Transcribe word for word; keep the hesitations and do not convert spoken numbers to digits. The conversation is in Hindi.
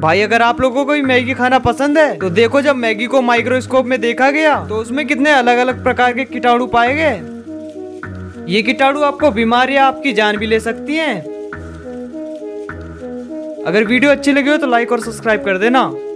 भाई अगर आप लोगों को भी मैगी खाना पसंद है तो देखो, जब मैगी को माइक्रोस्कोप में देखा गया तो उसमें कितने अलग अलग प्रकार के कीटाणु पाए गए। ये कीटाणु आपको बीमार या आपकी जान भी ले सकती हैं। अगर वीडियो अच्छी लगी हो तो लाइक और सब्सक्राइब कर देना।